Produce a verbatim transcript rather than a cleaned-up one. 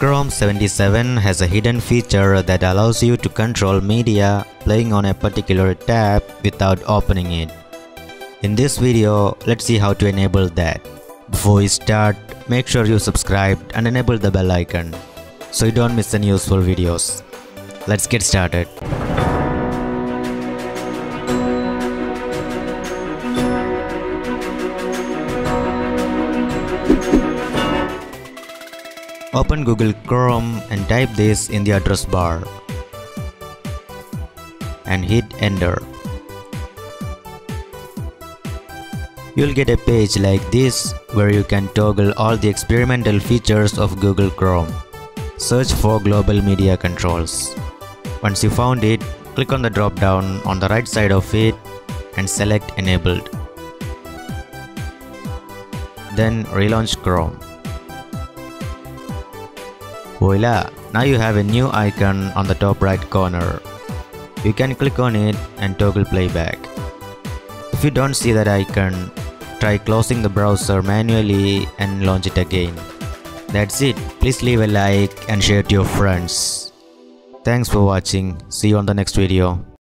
Chrome seventy-seven has a hidden feature that allows you to control media playing on a particular tab without opening it. In this video, let's see how to enable that. Before we start, make sure you subscribe and enable the bell icon so you don't miss any useful videos. Let's get started. Open Google Chrome and type this in the address bar and hit enter. You'll get a page like this where you can toggle all the experimental features of Google Chrome. Search for Global Media Controls. Once you found it, click on the drop down on the right side of it and select Enabled. Then relaunch Chrome. Voila! Now you have a new icon on the top right corner. You can click on it and toggle playback. If you don't see that icon, try closing the browser manually and launch it again. That's it. Please leave a like and share to your friends. Thanks for watching. See you on the next video.